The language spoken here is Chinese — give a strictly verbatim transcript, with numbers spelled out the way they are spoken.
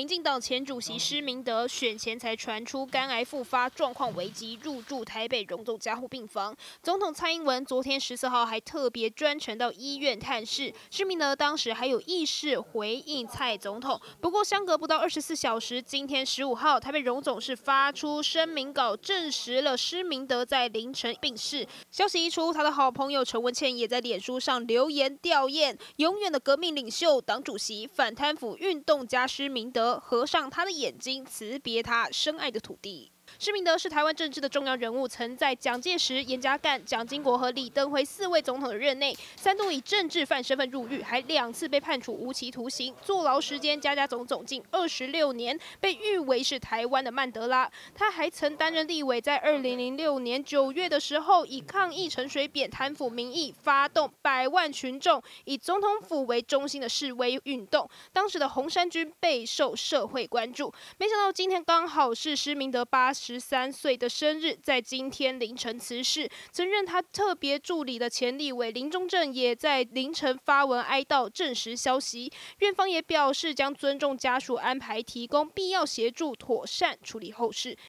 民进党前主席施明德选前才传出肝癌复发，状况危急，入住台北荣总加护病房。总统蔡英文昨天十四号还特别专程到医院探视，施明德当时还有意识回应蔡总统。不过相隔不到二十四小时，今天十五号，台北荣总是发出声明稿，证实了施明德在凌晨病逝。消息一出，他的好朋友陈文茜也在脸书上留言吊唁：永远的革命领袖、党主席、反贪腐运动家施明德。 合上他的眼睛，辞别他深爱的土地。 施明德是台湾政治的重要人物，曾在蒋介石、严家淦、蒋经国和李登辉四位总统的任内，三度以政治犯身份入狱，还两次被判处无期徒刑，坐牢时间加加总总近二十六年，被誉为是台湾的曼德拉。他还曾担任立委，在二零零六年九月的时候，以抗议陈水扁贪腐名义，发动百万群众以总统府为中心的示威运动，当时的红衫军备受社会关注。没想到今天刚好是施明德八 十三岁的生日，在今天凌晨辞世。曾任他特别助理的前立委林中正也在凌晨发文哀悼，证实消息。院方也表示将尊重家属安排，提供必要协助，妥善处理后事。